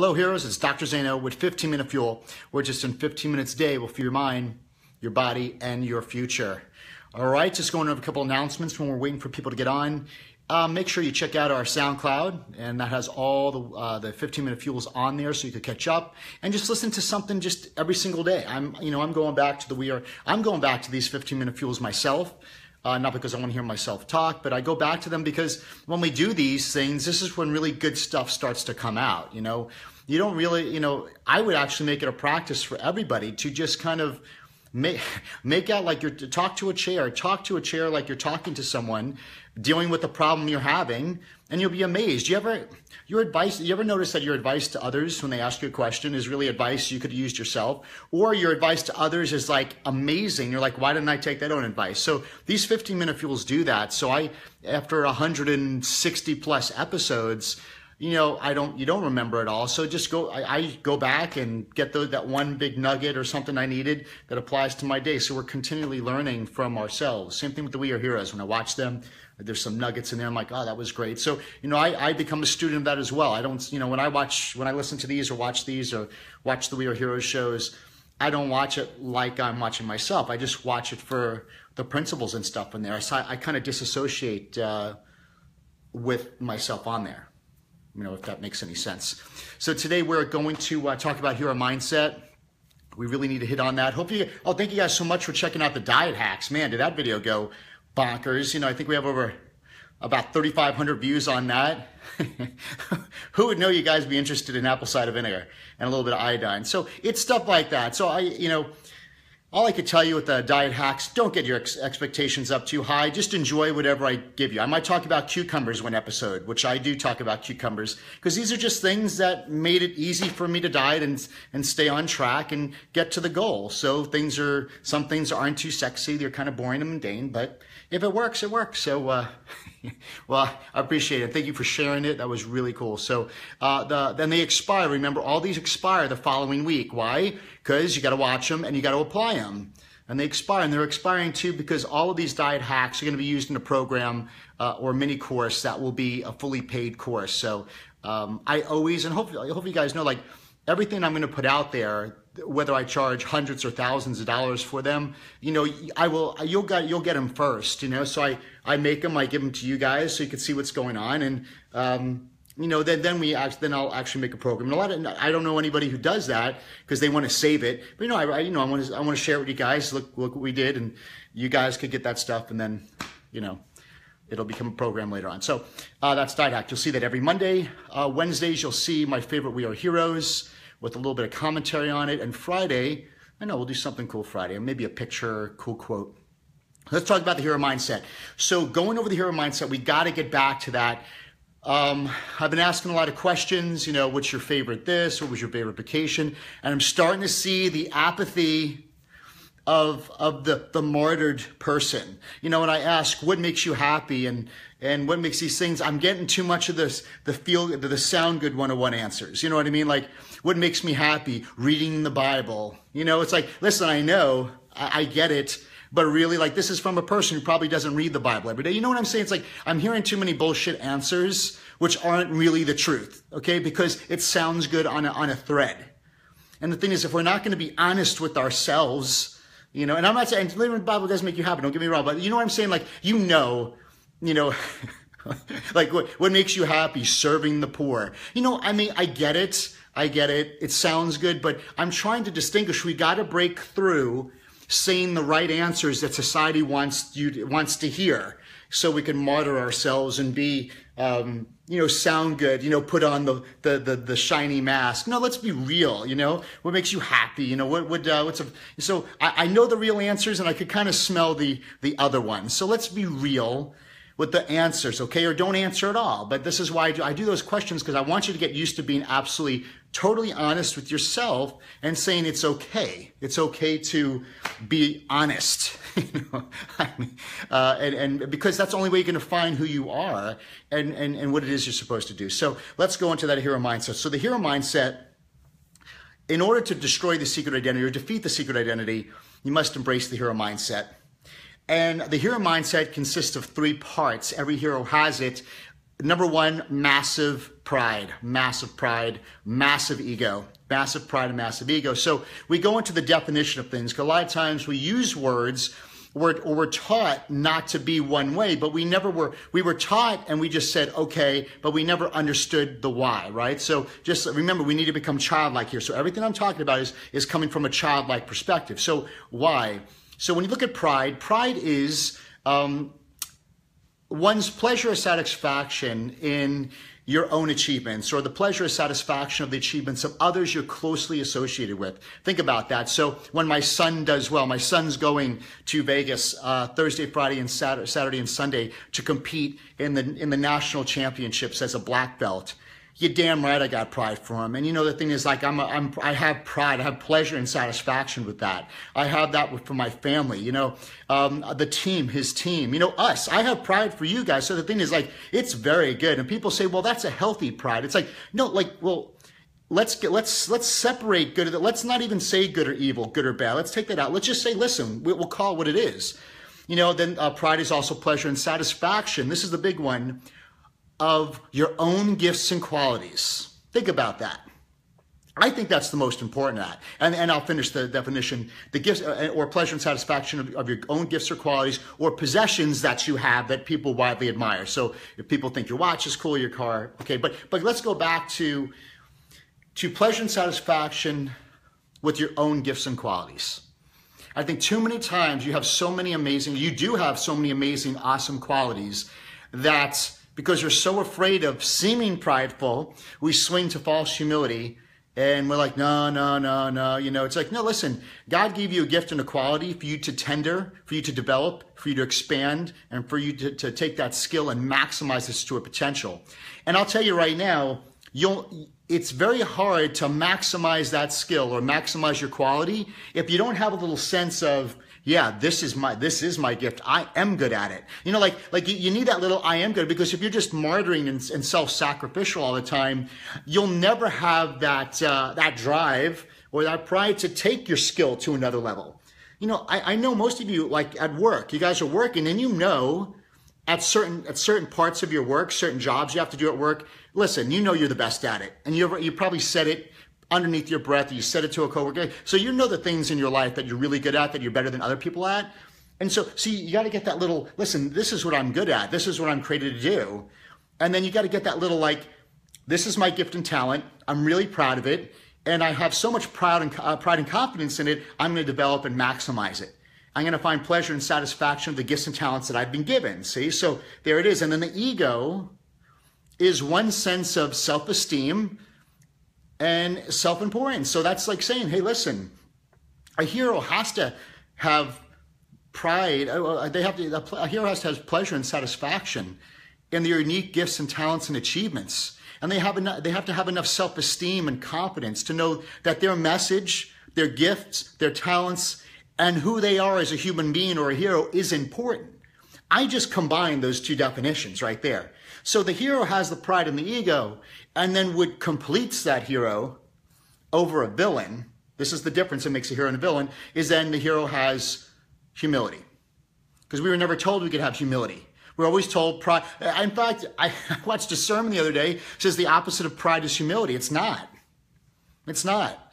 Hello Heroes, it's Dr. Zaino with 15 Minute Fuel, where just in 15 minutes a day will fuel your mind, your body, and your future. All right, just going over a couple announcements when we're waiting for people to get on. Make sure you check out our SoundCloud, and that has all the 15 Minute Fuels on there, so you can catch up and just listen to something just every single day. I'm going back to these 15 Minute Fuels myself, not because I want to hear myself talk, but I go back to them because when we do these things, this is when really good stuff starts to come out. I would actually make it a practice for everybody to just kind of make out like you're talk to a chair like you're talking to someone dealing with the problem you're having, and you'll be amazed. You ever notice that your advice to others when they ask you a question is really advice you could have used yourself, or your advice to others is like amazing? You're like, why didn't I take that own advice? So these 15 Minute Fuels do that. So after 160 plus episodes, you don't remember it all. So just I go back and get that one big nugget or something I needed that applies to my day. So we're continually learning from ourselves. Same thing with the We Are Heroes. When I watch them, there's some nuggets in there. I'm like, oh, that was great. So, I become a student of that as well. I don't, when I listen to these or watch the We Are Heroes shows, I don't watch it like I'm watching myself. I just watch it for the principles and stuff in there. I kind of disassociate with myself on there. If that makes any sense. So today we're going to talk about hero mindset. We really need to hit on that. Thank you guys so much for checking out the diet hacks. Man, did that video go bonkers. I think we have over about 3,500 views on that. Who would know you guys be interested in apple cider vinegar and a little bit of iodine? So it's stuff like that. So all I could tell you with the diet hacks, don't get your expectations up too high. Just enjoy whatever I give you. I might talk about cucumbers one episode, which I do talk about cucumbers, because these are just things that made it easy for me to diet and stay on track and get to the goal. So some things aren't too sexy. They're kind of boring and mundane, but if it works, it works. So, well, I appreciate it. Thank you for sharing it. That was really cool. So, then they expire. Remember, all these expire the following week. Why? Because you got to watch them and you got to apply them. And they expire, and they're expiring too because all of these diet hacks are going to be used in a program or mini course that will be a fully paid course. So, hopefully you guys know, like, everything I'm going to put out there, whether I charge hundreds or thousands of dollars for them, you'll get them first, so I make them, I give them to you guys so you can see what's going on. And, then I'll actually make a program. And I don't know anybody who does that because they want to save it, but I want to share it with you guys. Look what we did, and you guys could get that stuff. And then, it'll become a program later on. So, that's Diet Hack. You'll see that every Monday. Wednesdays, you'll see my favorite We Are Heroes with a little bit of commentary on it. And Friday, I know we'll do something cool Friday, maybe a picture, cool quote. Let's talk about the hero mindset. So going over the hero mindset, we got to get back to that. I've been asking a lot of questions, what's your favorite this? What was your favorite vacation? And I'm starting to see the apathy of the martyred person. And I ask, what makes you happy and what makes these things? I'm getting too much of this, the sound good 101 answers. You know what I mean? Like, what makes me happy? Reading the Bible. It's like, listen, I know, I get it, but really, like, this is from a person who probably doesn't read the Bible every day. You know what I'm saying? It's like, I'm hearing too many bullshit answers, which aren't really the truth. Okay. Because it sounds good on a thread. And the thing is, if we're not going to be honest with ourselves, and I'm not saying living in the Bible doesn't make you happy. Don't get me wrong, but you know what I'm saying? Like, like what makes you happy? Serving the poor. I get it. It sounds good, but I'm trying to distinguish. We got to break through saying the right answers that society wants to hear, so we can martyr ourselves and be, sound good, put on the shiny mask. No, let's be real. What makes you happy? So I know the real answers, and I could kind of smell the other ones. So let's be real with the answers. Okay. Or don't answer at all. But this is why I do those questions, because I want you to get used to being absolutely totally honest with yourself and saying it's okay. It's okay to be honest. And because that's the only way you're going to find who you are and what it is you're supposed to do. So let's go into that hero mindset. So the hero mindset, in order to destroy the secret identity or defeat the secret identity, you must embrace the hero mindset. And the hero mindset consists of three parts. Every hero has it. Number one, massive pride and massive ego. So we go into the definition of things. A lot of times we use words, we're taught not to be one way, but we never were. We were taught and we just said, okay, but we never understood the why, right? So just remember, we need to become childlike here. So everything I'm talking about is coming from a childlike perspective. So why? So when you look at pride, pride is one's pleasure or satisfaction in your own achievements, or the pleasure or satisfaction of the achievements of others you're closely associated with. Think about that. So when my son does well, my son's going to Vegas Thursday, Friday, and Saturday and Sunday to compete in the national championships as a black belt. You're damn right I got pride for him. And you know, the thing is, like, I have pride, I have pleasure and satisfaction with that. I have that for my family, you know, the team, his team, you know, us. I have pride for you guys. So the thing is, like, it's very good. And people say, well, that's a healthy pride. It's like, no, like, well, let's separate good. Let's not even say good or evil, good or bad. Let's take that out. Let's just say, listen, we'll call it what it is. You know, then pride is also pleasure and satisfaction. This is the big one. Of your own gifts and qualities. Think about that. I think that's the most important at. And I'll finish the definition. The gifts or pleasure and satisfaction of your own gifts or qualities or possessions that you have that people widely admire. So if people think your watch is cool, your car, okay. But let's go back to pleasure and satisfaction with your own gifts and qualities. I think too many times you do have so many amazing, awesome qualities that, because you're so afraid of seeming prideful, we swing to false humility and we're like, no. You know, it's like, no, listen, God gave you a gift and a quality for you to tender, for you to develop, for you to expand, and for you to take that skill and maximize this to a potential. And I'll tell you right now, it's very hard to maximize that skill or maximize your quality if you don't have a little sense of, yeah, this is my gift. I am good at it. You know, like you need that little I am good, because if you're just martyring and self-sacrificial all the time, you'll never have that drive or that pride to take your skill to another level. You know, I know most of you, like at work, you guys are working and you know at certain parts of your work, certain jobs you have to do at work, listen, you know you're the best at it. And you probably said it underneath your breath, you said it to a coworker. So you know the things in your life that you're really good at, that you're better than other people at. And so, see, you got to get that little, listen, this is what I'm good at. This is what I'm created to do. And then you got to get that little, like, this is my gift and talent. I'm really proud of it. And I have so much pride and confidence in it. I'm going to develop and maximize it. I'm going to find pleasure and satisfaction of the gifts and talents that I've been given. See, so there it is. And then the ego is one sense of self-esteem and self-importance. So that's like saying, hey, listen, a hero has to have pride. A hero has to have pleasure and satisfaction in their unique gifts and talents and achievements. And they have to have enough self-esteem and confidence to know that their message, their gifts, their talents, and who they are as a human being or a hero is important. I just combined those two definitions right there. So the hero has the pride and the ego, and then what completes that hero over a villain, this is the difference that makes a hero and a villain, is then the hero has humility. Because we were never told we could have humility. We're always told pride. In fact, I watched a sermon the other day that says the opposite of pride is humility. It's not. It's not.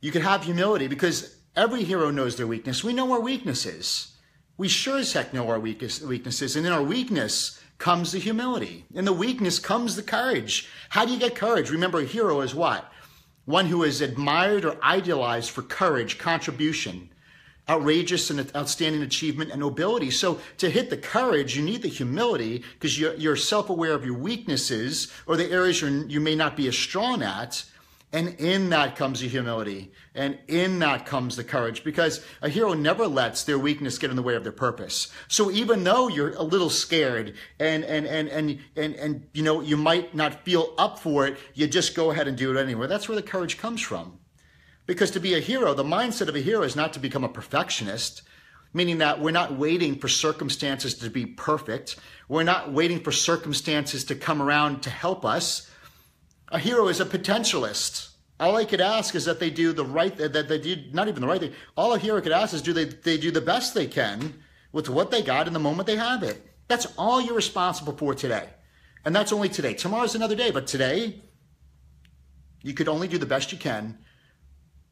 You could have humility because every hero knows their weakness. We know our weaknesses. We sure as heck know our weaknesses. And in our weakness comes the humility. In the weakness comes the courage. How do you get courage? Remember, a hero is what? One who is admired or idealized for courage, contribution, outrageous and outstanding achievement, and nobility. So to hit the courage, you need the humility, because you're self-aware of your weaknesses or the areas you may not be as strong at. And in that comes the humility, and in that comes the courage, because a hero never lets their weakness get in the way of their purpose. So even though you're a little scared and you know, you might not feel up for it, you just go ahead and do it anyway. That's where the courage comes from. Because to be a hero, the mindset of a hero is not to become a perfectionist, meaning that we're not waiting for circumstances to be perfect. We're not waiting for circumstances to come around to help us. A hero is a potentialist. All I could ask is that they do the right, that they do not even the right thing. All a hero could ask is they do the best they can with what they got in the moment they have it. That's all you're responsible for today. And that's only today. Tomorrow's another day, but today, you could only do the best you can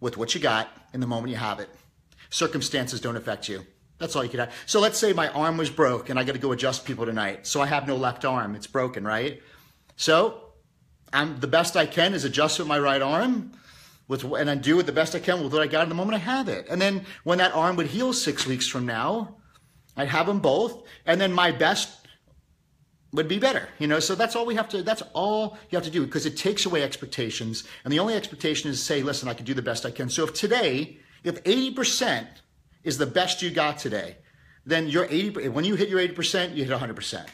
with what you got in the moment you have it. Circumstances don't affect you. That's all you could have. So let's say my arm was broke and I got to go adjust people tonight. So I have no left arm. It's broken, right? So I'm the best I can is adjust with my right arm and I do it the best I can with what I got in the moment I have it. And then when that arm would heal 6 weeks from now, I'd have them both. And then my best would be better, you know? So that's all we have to, that's all you have to do, because it takes away expectations. And the only expectation is to say, listen, I can do the best I can. So if today, if 80% is the best you got today, then you're 80%. When you hit your 80%, you hit 100%.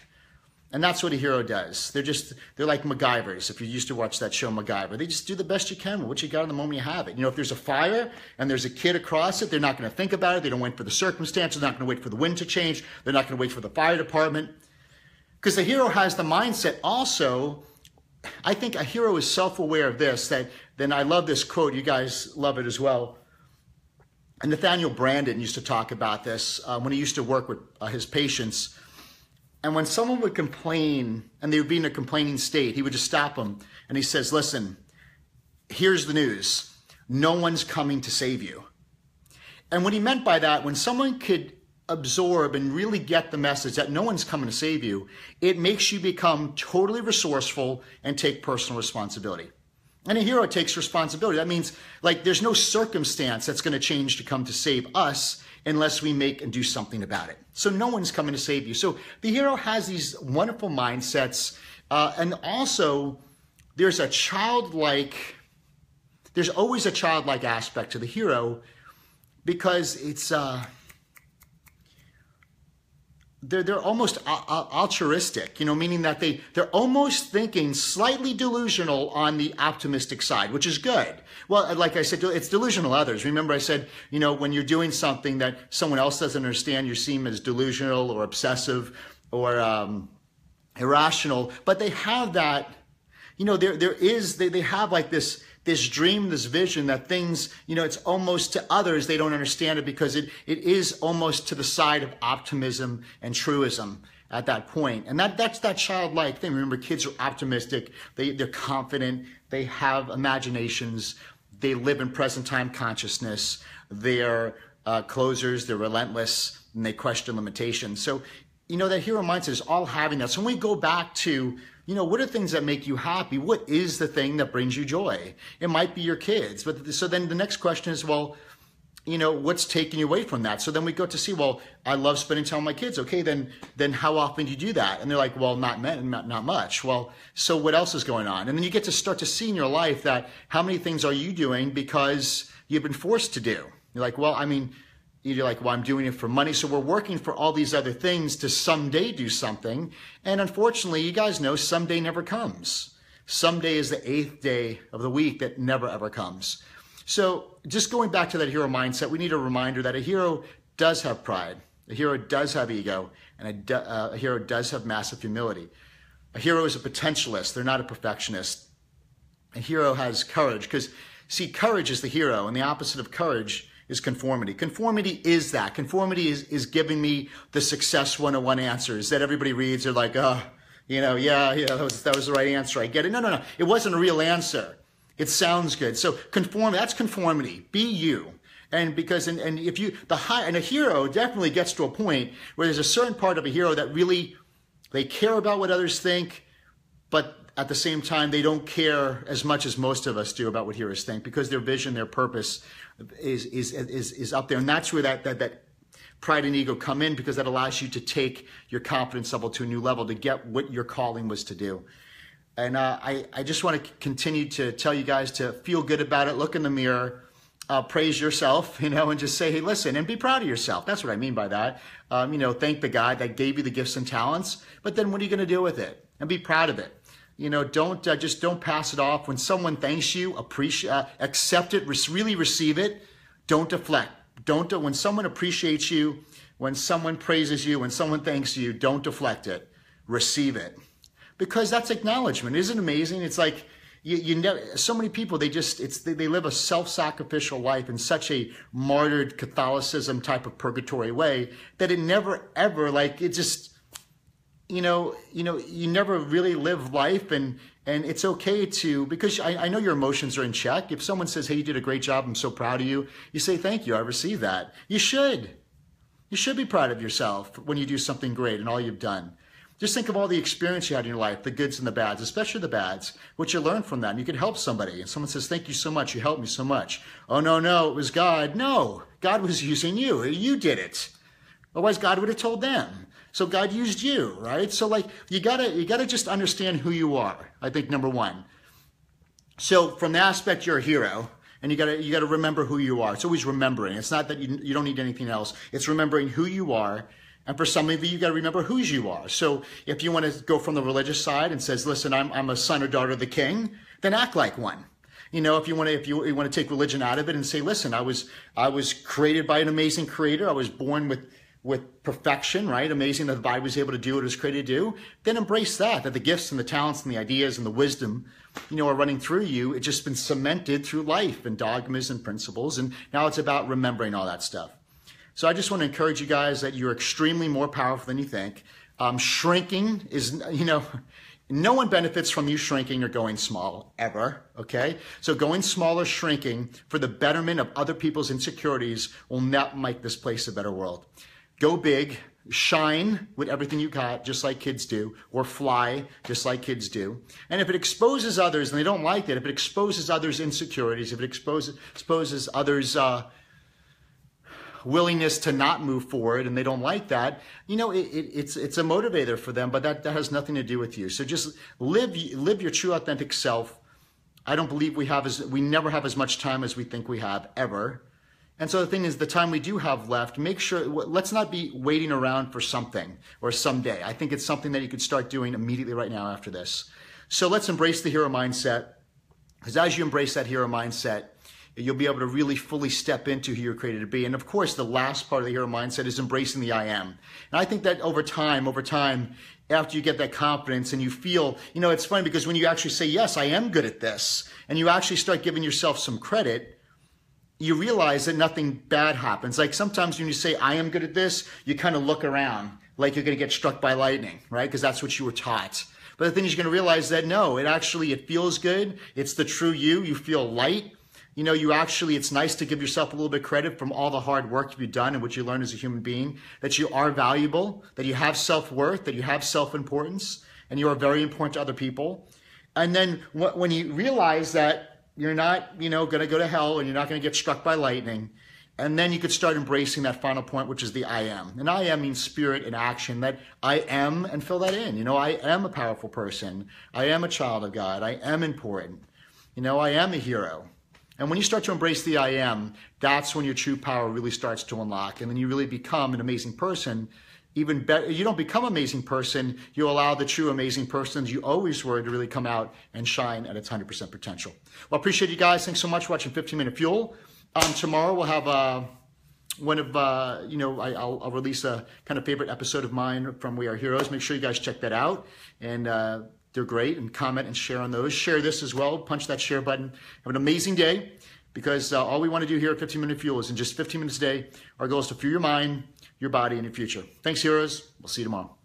And that's what a hero does. They're like MacGyvers. If you used to watch that show MacGyver, they just do the best you can with what you got in the moment you have it. You know, if there's a fire and there's a kid across it, they're not going to think about it. They don't wait for the circumstances. They're not going to wait for the wind to change. They're not going to wait for the fire department. Because the hero has the mindset also, I think a hero is self-aware of this, that then I love this quote. You guys love it as well. And Nathaniel Brandon used to talk about this when he used to work with his patients. And when someone would complain and they would be in a complaining state, he would just stop them. And he says, listen, here's the news. No one's coming to save you. And what he meant by that, when someone could absorb and really get the message that no one's coming to save you, it makes you become totally resourceful and take personal responsibility. And a hero takes responsibility. That means, like, there's no circumstance that's going to change to come to save us unless we make and do something about it. So no one's coming to save you. So the hero has these wonderful mindsets. And also, there's always a childlike aspect to the hero, because it's, they're almost altruistic, you know, meaning that they're almost thinking slightly delusional on the optimistic side, which is good. Well, like I said, it's delusional others. Remember I said, you know, when you're doing something that someone else doesn't understand, you seem as delusional or obsessive or irrational, but they have that, you know, they have like this dream, this vision that things, you know, it's almost to others, they don't understand it because it is almost to the side of optimism and truism at that point. And that's that childlike thing. Remember, kids are optimistic. They're confident. They have imaginations. They live in present time consciousness. They're closers. They're relentless, and they question limitations. So, you know, that hero mindset is all having that. So when we go back to, you know, what are things that make you happy? What is the thing that brings you joy? It might be your kids. But so then the next question is, well, you know, what's taking you away from that? So then we go to see, well, I love spending time with my kids. Okay, then how often do you do that? And they're like, well, not much. Well, so what else is going on? And then you get to start to see in your life that how many things are you doing because you've been forced to do? You're like, well, I mean, you're like, well, I'm doing it for money. So we're working for all these other things to someday do something. And unfortunately, you guys know someday never comes. Someday is the 8th day of the week that never, ever comes. So just going back to that hero mindset, we need a reminder that a hero does have pride. A hero does have ego. And a hero does have massive humility. A hero is a potentialist. They're not a perfectionist. A hero has courage, because, see, courage is the hero, and the opposite of courage is conformity. Conformity is that. Conformity is giving me the success 101 answers that everybody reads. They're like, oh, you know, yeah, that was the right answer. I get it. No. It wasn't a real answer. It sounds good. So that's conformity. Be you. And because, and if you, and a hero definitely gets to a point where there's a certain part of a hero that really, they care about what others think, but at the same time, they don't care as much as most of us do about what heroes think, because their vision, their purpose is up there. And that's where that pride and ego come in, because that allows you to take your confidence level to a new level, to get what your calling was to do. And I just want to continue to tell you guys to feel good about it. Look in the mirror, praise yourself, you know, and just say, hey, listen, and be proud of yourself. That's what I mean by that. You know, thank the guy that gave you the gifts and talents, but then what are you going to do with it? And be proud of it. You know, don't pass it off. When someone thanks you, accept it, really receive it. Don't deflect. When someone appreciates you, when someone praises you, when someone thanks you, don't deflect it. Receive it, because that's acknowledgement. Isn't it amazing? It's like you never. So many people, they live a self-sacrificial life in such a martyred Catholicism type of purgatory way that it never ever, like, it just. you know, you never really live life, and it's okay to, because I know your emotions are in check. If someone says, hey, you did a great job, I'm so proud of you, you say, thank you, I received that. You should be proud of yourself when you do something great and all you've done. Just think of all the experience you had in your life, the goods and the bads, especially the bads, what you learned from that. And you could help somebody, and someone says, thank you so much, you helped me so much. Oh, no, it was God. No, God was using you. You did it. Otherwise, God would have told them. So God used you, right? So like you gotta just understand who you are. I think number one. So from that aspect, you're a hero, and you gotta remember who you are. It's always remembering. It's not that you don't need anything else. It's remembering who you are, and for some of you gotta remember whose you are. So if you want to go from the religious side and says, listen, I'm a son or daughter of the King, then act like one. You know, if you want to take religion out of it and say, listen, I was created by an amazing creator. I was born with perfection, right? Amazing that the body was able to do what it was created to do. Then embrace that the gifts and the talents and the ideas and the wisdom, you know, are running through you. It's just been cemented through life and dogmas and principles. And now it's about remembering all that stuff. So I just want to encourage you guys that you're extremely more powerful than you think. Shrinking is, you know, no one benefits from you shrinking or going small ever, okay? So going small or shrinking for the betterment of other people's insecurities will not make this place a better world. Go big, shine with everything you got, just like kids do, or fly, just like kids do. And if it exposes others, and they don't like that, if it exposes others' insecurities, if it exposes others' willingness to not move forward, and they don't like that, you know, it's a motivator for them, but that has nothing to do with you. So just live your true, authentic self. I don't believe we never have as much time as we think we have, ever. And so the thing is, the time we do have left, make sure, let's not be waiting around for something or someday. I think it's something that you could start doing immediately right now after this. So let's embrace the hero mindset, because as you embrace that hero mindset, you'll be able to really fully step into who you're created to be. And of course, the last part of the hero mindset is embracing the I am. And I think that over time, after you get that confidence and you feel, you know, it's funny because when you actually say, yes, I am good at this, and you actually start giving yourself some credit, you realize that nothing bad happens. Like sometimes when you say, I am good at this, you kind of look around like you're going to get struck by lightning, right? Because that's what you were taught. But the thing is, you're going to realize that, no, it feels good. It's the true you. You feel light. You know, it's nice to give yourself a little bit of credit from all the hard work you've done and what you learned as a human being, that you are valuable, that you have self-worth, that you have self-importance, and you are very important to other people. And then when you realize that, you're not, you know, going to go to hell, and you're not going to get struck by lightning. And then you could start embracing that final point, which is the I am. And I am means spirit and action, that I am, and fill that in. You know, I am a powerful person. I am a child of God. I am important. You know, I am a hero. And when you start to embrace the I am, that's when your true power really starts to unlock. And then you really become an amazing person. Even better, you don't become an amazing person. You allow the true amazing persons you always were to really come out and shine at its 100% potential. Well, I appreciate you guys. Thanks so much for watching 15 Minute Fuel. Tomorrow we'll have one of, you know, I'll release a kind of favorite episode of mine from We Are Heroes. Make sure you guys check that out. And they're great. And comment and share on those. Share this as well. Punch that share button. Have an amazing day, because all we want to do here at 15 Minute Fuel is in just 15 minutes a day, our goal is to fuel your mind, your body, and your future. Thanks, heroes. We'll see you tomorrow.